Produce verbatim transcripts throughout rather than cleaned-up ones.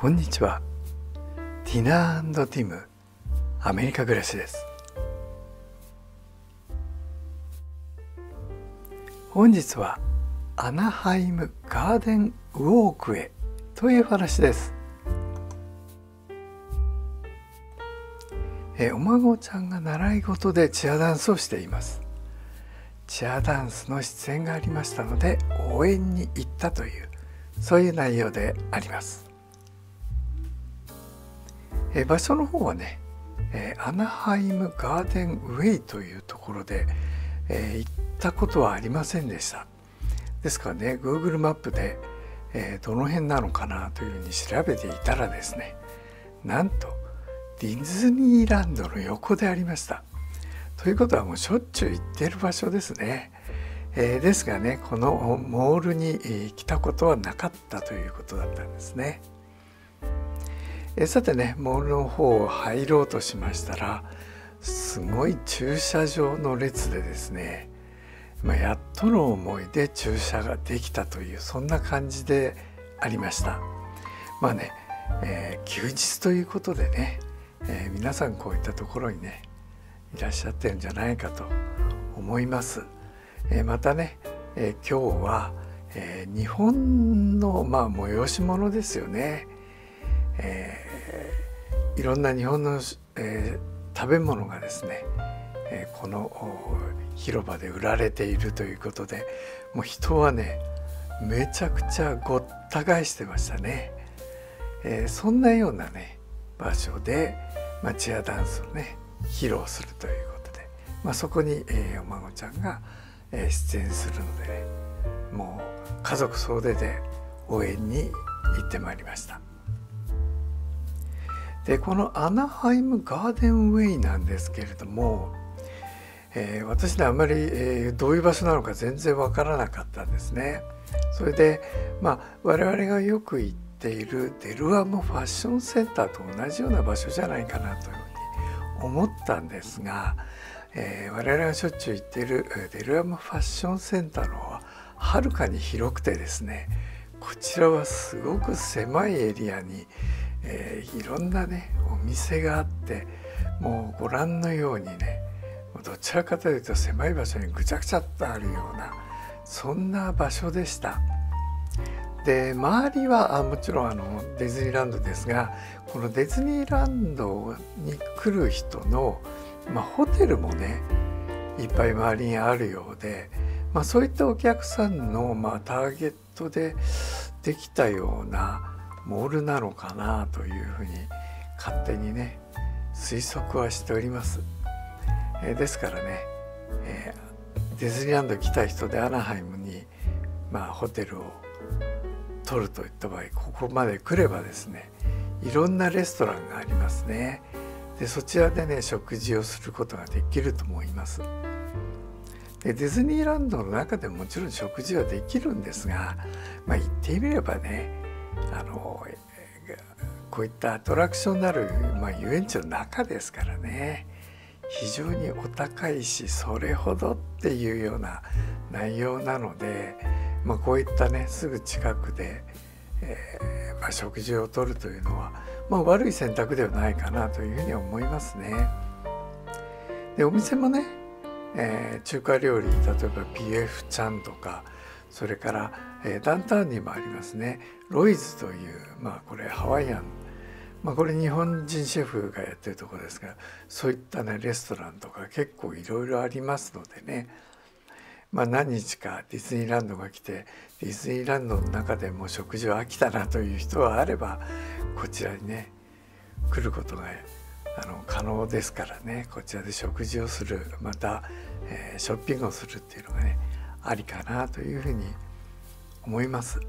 こんにちは。ティナ&ティムアメリカ暮らしです。本日はアナハイムガーデンウォークへという話です。えお孫ちゃんが習い事でチアダンスをしています。チアダンスの出演がありましたので応援に行ったという、そういう内容であります。え場所の方はね、えアナハイムガーデンウェイというところで、えー、行ったことはありませんでした。ですからね、 Google マップで、えー、どの辺なのかなというふうに調べていたらですね、なんとディズニーランドの横でありました。ということはもうしょっちゅう行っている場所ですね。えー、ですがね、このモールに、えー、来たことはなかったということだったんですね。えー、さてね、モールの方を入ろうとしましたら、すごい駐車場の列でですね、まあ、やっとの思いで駐車ができたという、そんな感じでありました。まあね、えー、休日ということでね、えー、皆さんこういったところにねいらっしゃってるんじゃないかと思います。えー、またね、えー、今日は、えー、日本の、まあ、催し物ですよね。えー、いろんな日本の、えー、食べ物がですね、えー、この広場で売られているということで、もう人はねめちゃくちゃごった返してましたね。えー、そんなようなね場所で、まあ、チアダンスをね披露するということで、まあ、そこに、えー、お孫ちゃんが、えー、出演するのでね、もう家族総出で応援に行ってまいりました。でこのアナハイムガーデンウェイなんですけれども、えー、私ねあんまり、えー、どういう場所なのか全然わからなかったんですね。それで、まあ、我々がよく行っているデルアモファッションセンターと同じような場所じゃないかなというふうに思ったんですが、えー、我々がしょっちゅう行っているデルアモファッションセンターの方ははるかに広くてですね、こちらはすごく狭いエリアに、えー、いろんなねお店があって、もうご覧のようにね、どちらかというと狭い場所にぐちゃぐちゃっとあるような、そんな場所でした。で周りはあもちろんあのディズニーランドですが、このディズニーランドに来る人の、まあ、ホテルもねいっぱい周りにあるようで、まあ、そういったお客さんの、まあ、ターゲットでできたようなモールなのかなというふうに勝手にね推測はしております。えー、ですからね、えー、ディズニーランド来た人でアナハイムに、まあ、ホテルを取るといった場合、ここまで来ればですねいろんなレストランがありますね。でそちらでね食事をすることができると思います。でディズニーランドの中でももちろん食事はできるんですが、まあ、言ってみればねあのこういったアトラクションなる、まあ、遊園地の中ですからね、非常にお高いしそれほどっていうような内容なので、まあ、こういったねすぐ近くで、えーまあ、食事をとるというのは、まあ、悪い選択ではないかなというふうに思いますね。でお店もね、えー、中華料理、例えばビエフちゃんとか、それから、えー、ダウンタウンにもありますねロイズという、まあ、これハワイアン、まあ、これ日本人シェフがやってるところですが、そういったねレストランとか結構いろいろありますのでね、まあ、何日かディズニーランドが来てディズニーランドの中でもう食事は飽きたなという人はあれば、こちらにね来ることがあの可能ですからね、こちらで食事をする、また、えー、ショッピングをするっていうのがねありかなというふうに思います。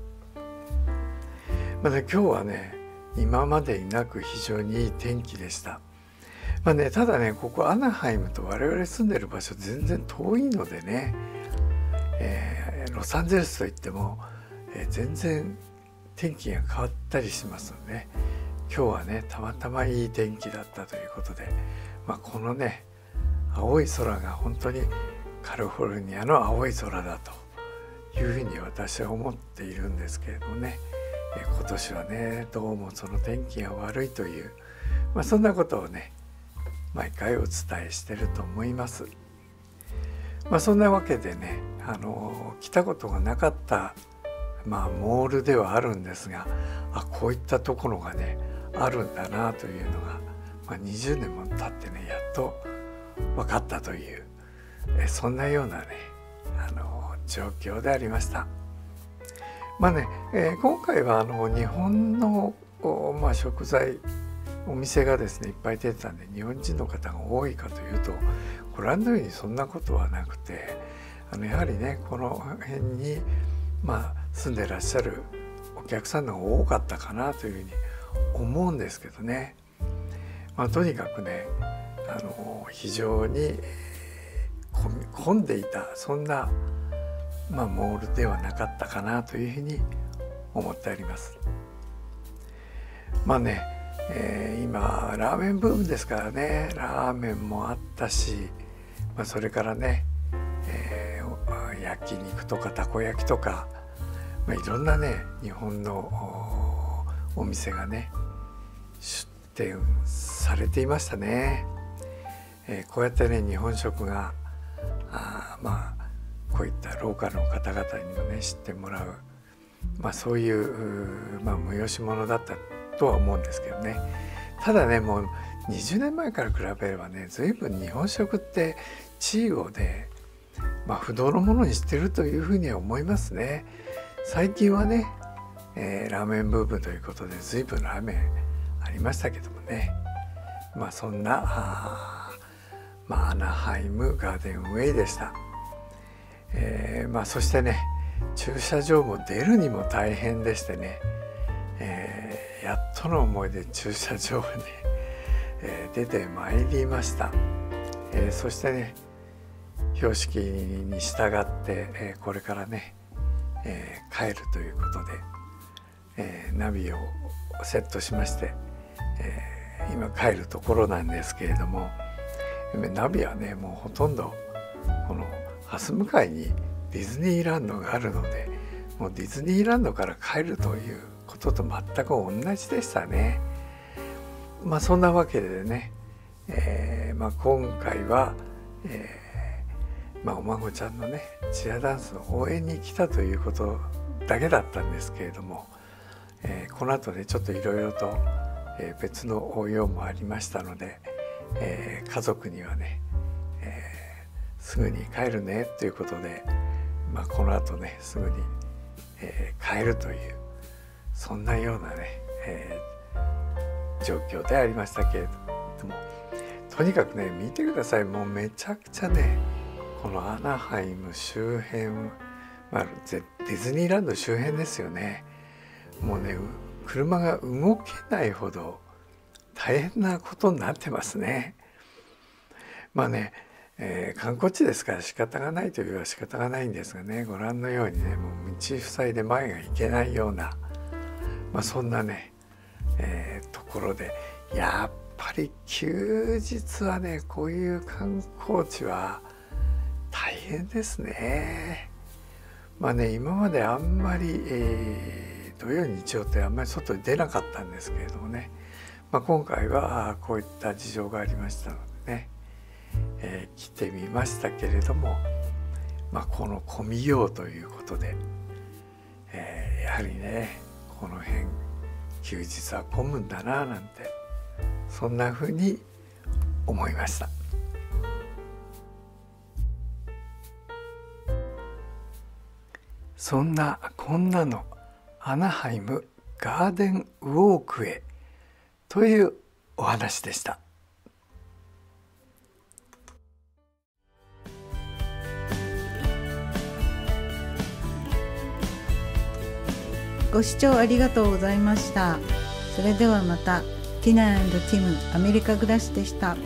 まあね、今日はね今までになく非常にいい天気でした。まあね、ただねここアナハイムと我々住んでる場所全然遠いのでね、えー、ロサンゼルスといっても、えー、全然天気が変わったりしますので、ね、今日はねたまたまいい天気だったということで、まあ、このね青い空が本当にカリフォルニアの青い空だというふうに私は思っているんですけれどもね、今年はねどうもその天気が悪いという、まあ、そんなことをね毎回お伝えしてると思います。まあ、そんなわけでねあの来たことがなかった、まあ、モールではあるんですがあこういったところがねあるんだなというのが、まあ、にじゅうねんも経ってねやっと分かったというえそんなようなねあの状況でありました。まあねえー、今回はあの日本の、まあ、食材お店がですねいっぱい出てたんで日本人の方が多いかというとご覧のようにそんなことはなくてあのやはりねこの辺に、まあ、住んでらっしゃるお客さんの方が多かったかなというふうに思うんですけどね、まあ、とにかくねあの非常に混んでいたそんな、まあ、モールではなかったかなというふうに思っております。まあねえー、今ラーメンブームですからねラーメンもあったし、まあ、それからね、えー、焼肉とかたこ焼きとか、まあ、いろんなね日本の お, お店がね出店されていましたね。えー、こうやってね日本食があまあこういったローカルの方々にもね知ってもらう、まあ、そういう、まあ、催し物だったとは思うんですけどね。ただねもうにじゅうねんまえから比べればね随分日本食って地位をね、まあ、不動のものにしてるというふうには思いますね。最近はね、えー、ラーメンブームということで随分ラーメンありましたけどもね、まあ、そんなあ、まあ、アナハイムガーデンウェイでした。えーまあ、そしてね駐車場も出るにも大変でしてね、えーやっとの思いで駐車場に、えー、出てまいりました。えー、そしてね標識に従って、えー、これからね、えー、帰るということで、えー、ナビをセットしまして、えー、今帰るところなんですけれどもナビはねもうほとんどこの蓮向かいにディズニーランドがあるのでもうディズニーランドから帰るということと全く同じでしたね。まあそんなわけでね、えーまあ、今回は、えーまあ、お孫ちゃんのねチアダンスの応援に来たということだけだったんですけれども、えー、この後ねちょっといろいろと別の応用もありましたので、えー、家族にはね、えー、すぐに帰るねということで、まあ、この後ねすぐに、えー、帰るというそんなようなね、えー、状況でありましたけれどもとにかくね見てくださいもうめちゃくちゃねこのアナハイム周辺、まあ、ディズニーランド周辺ですよねもうね車が動けないほど大変なことになってますね。まあね、えー、観光地ですから仕方がないというのは仕方がないんですがねご覧のようにねもう道塞いで前が行けないような。まあそんなね、えー、ところでやっぱり休日はねこういう観光地は大変ですね。まあね今まであんまり、えー、土曜日曜ってあんまり外に出なかったんですけれどもね、まあ、今回はこういった事情がありましたのでね、えー、来てみましたけれども、まあ、この混みようということで、えー、やはりねこの辺休日は混むんだななんてそんな風に思いました。そんなこんなのアナハイムガーデンウォークへというお話でした。ご視聴ありがとうございました。それではまた、ティナ&ティムアメリカ暮らしでした。